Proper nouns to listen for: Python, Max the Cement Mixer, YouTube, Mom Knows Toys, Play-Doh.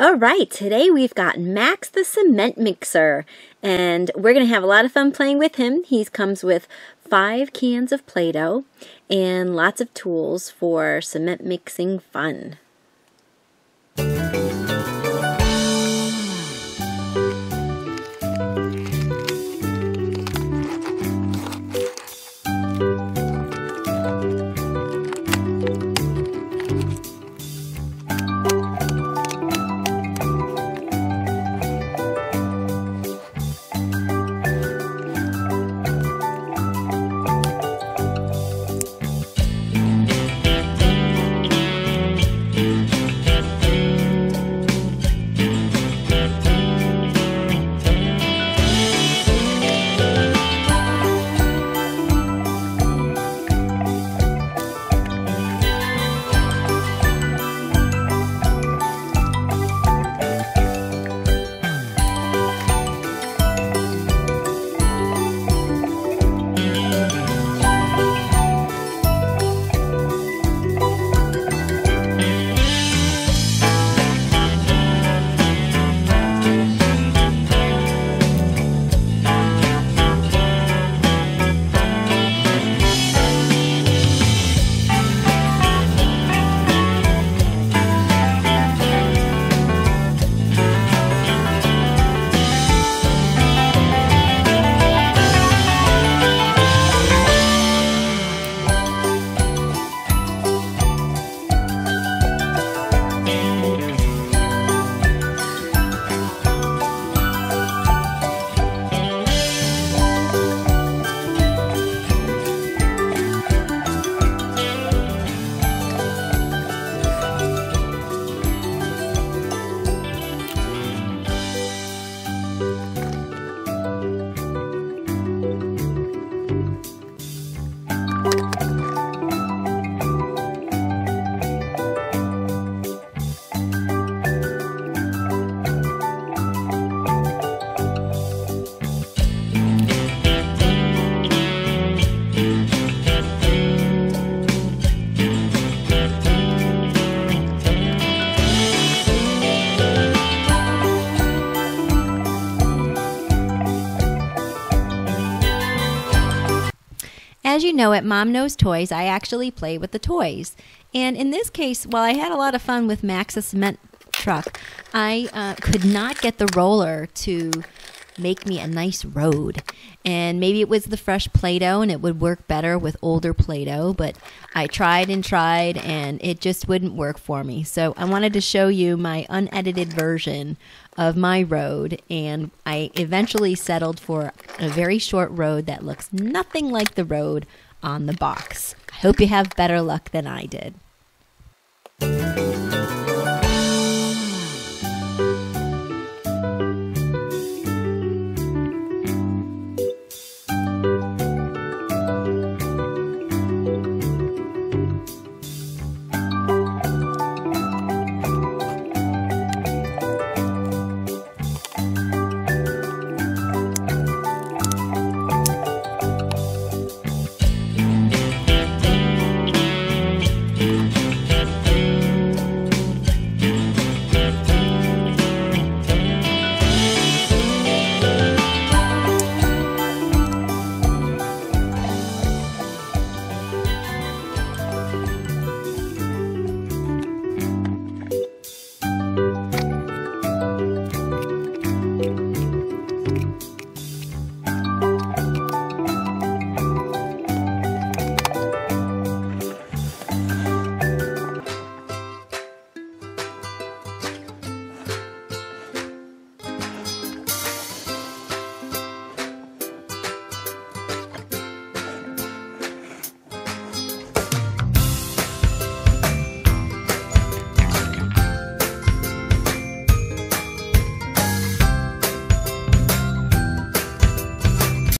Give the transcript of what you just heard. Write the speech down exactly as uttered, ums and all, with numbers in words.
All right, today we've got Max the Cement Mixer, and we're going to have a lot of fun playing with him. He comes with five cans of Play-Doh and lots of tools for cement mixing fun. As you know, at Mom Knows Toys, I actually play with the toys. And in this case, while I had a lot of fun with Max the Cement Truck, I uh, could not get the roller to make me a nice road. And maybe it was the fresh Play-Doh and it would work better with older Play-Doh, but I tried and tried and it just wouldn't work for me. So I wanted to show you my unedited version of my road, and I eventually settled for a very short road that looks nothing like the road on the box. I hope you have better luck than I did.